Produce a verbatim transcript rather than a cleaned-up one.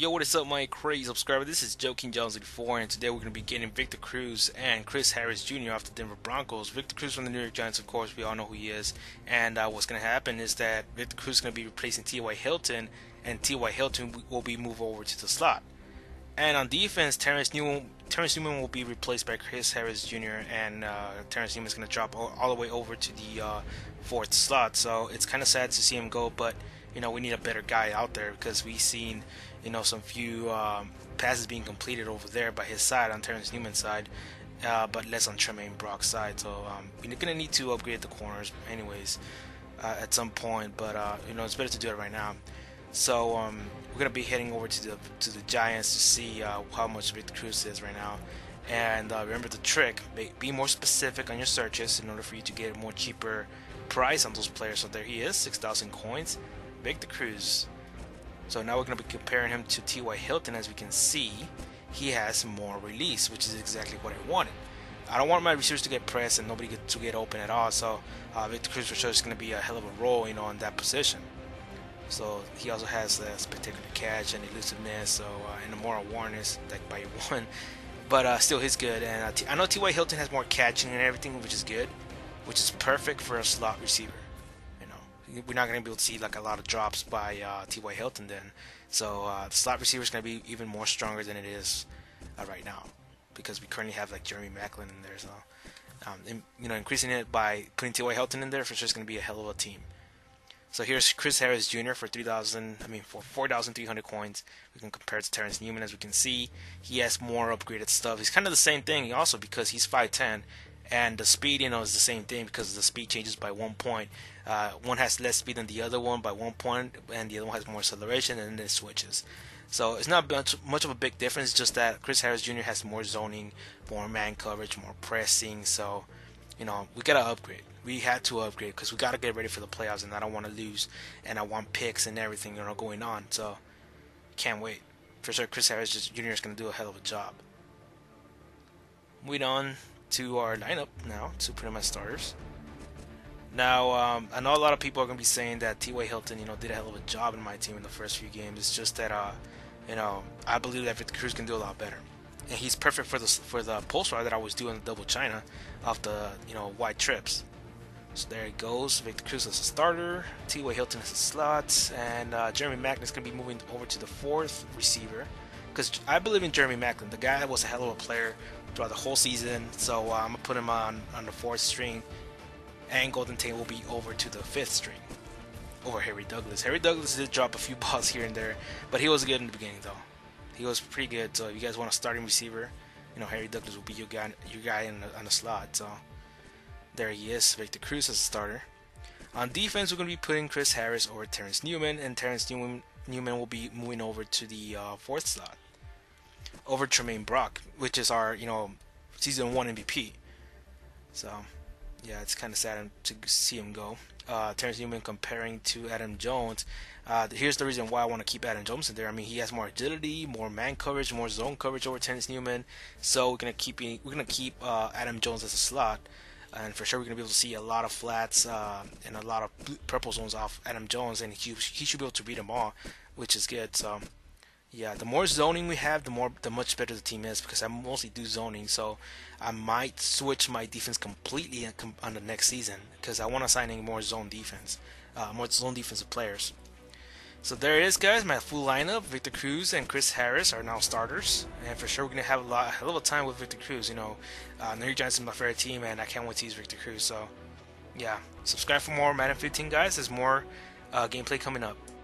Yo, what is up, my crazy subscriber? This is JoeKingGiant seventy-four, and today we're going to be getting Victor Cruz and Chris Harris Junior off the Denver Broncos. Victor Cruz from the New York Giants, of course, we all know who he is. And uh, what's going to happen is that Victor Cruz is going to be replacing T Y Hilton, and T Y Hilton will be moved over to the slot. And on defense, Terrence Newman, Terrence Newman will be replaced by Chris Harris Junior, and uh, Terrence Newman is going to drop all, all the way over to the uh, fourth slot. So it's kind of sad to see him go, but you know, we need a better guy out there because we've seen, you know, some few um, passes being completed over there by his side, on Terrence Newman's side, uh, but less on Trumaine Brock's side. So um, we're gonna need to upgrade the corners, anyways, uh, at some point. But uh, you know, it's better to do it right now. So um, we're gonna be heading over to the to the Giants to see uh, how much Victor Cruz is right now. And uh, remember the trick: be more specific on your searches in order for you to get a more cheaper price on those players. So there he is, six thousand coins. Victor Cruz. So now we're going to be comparing him to T Y Hilton. As we can see, he has more release, which is exactly what I wanted. I don't want my receivers to get pressed and nobody get, to get open at all. So uh, Victor Cruz for sure is going to be a hell of a role, you know, in that position. So he also has this particular catch and elusiveness, so uh, and more awareness, like by one. But uh, still, he's good. And uh, I know T Y Hilton has more catching and everything, which is good, which is perfect for a slot receiver. We're not going to be able to see like a lot of drops by uh, T Y Hilton then. So uh, the slot receiver is going to be even more stronger than it is uh, right now, because we currently have like Jeremy Maclin in there. So um, and, you know, increasing it by putting T Y Hilton in there for sure is going to be a hell of a team. So here's Chris Harris Junior for three thousand, I mean for four thousand three hundred coins. We can compare it to Terrence Newman. As we can see, he has more upgraded stuff. He's kind of the same thing also because he's five ten. And the speed, you know, is the same thing because the speed changes by one point. Uh, one has less speed than the other one by one point, and the other one has more acceleration, and then it switches. So it's not much of a big difference, just that Chris Harris Junior has more zoning, more man coverage, more pressing. So, you know, we got to upgrade. We had to upgrade because we got to get ready for the playoffs, and I don't want to lose, and I want picks and everything, you know, going on. So can't wait. For sure, Chris Harris Junior is going to do a hell of a job. Moving on to our lineup now, to pretty much starters. Now, um, I know a lot of people are going to be saying that T Y Hilton, you know, did a hell of a job in my team in the first few games. It's just that, uh, you know, I believe that Victor Cruz can do a lot better. And he's perfect for the, for the post route that I was doing the double China off the, you know, wide trips. So there it goes. Victor Cruz as a starter, T Y Hilton as a slot, and uh, Jeremy Maclin is going to be moving over to the fourth receiver. Because I believe in Jeremy Maclin. The guy was a hell of a player throughout the whole season, so uh, I'm going to put him on, on the fourth string, and Golden Tate will be over to the fifth string over Harry Douglas. Harry Douglas did drop a few balls here and there, but he was good in the beginning though. He was pretty good, so if you guys want a starting receiver, you know, Harry Douglas will be your guy, your guy in the, on the slot. So there he is, Victor Cruz as a starter. On defense, we're going to be putting Chris Harris over Terrence Newman, and Terrence Newman, Newman will be moving over to the uh, fourth slot, over Trumaine Brock, which is our, you know, season one M V P. So yeah, it's kind of sad to see him go. Uh, Terrence Newman comparing to Adam Jones. Uh, here's the reason why I want to keep Adam Jones in there. I mean, he has more agility, more man coverage, more zone coverage over Terrence Newman. So we're gonna keep we're gonna keep uh, Adam Jones as a slot, and for sure we're gonna be able to see a lot of flats uh, and a lot of purple zones off Adam Jones, and he he should be able to beat them all, which is good. So yeah, the more zoning we have, the more the much better the team is, because I mostly do zoning, so I might switch my defense completely on the next season because I want to sign in more zone defense, uh, more zone defensive players. So there it is, guys. My full lineup: Victor Cruz and Chris Harris are now starters, and for sure we're gonna have a lot, a hell of a time with Victor Cruz. You know, uh, Neri Johnson is my favorite team, and I can't wait to use Victor Cruz. So yeah, subscribe for more Madden fifteen, guys. There's more uh, gameplay coming up.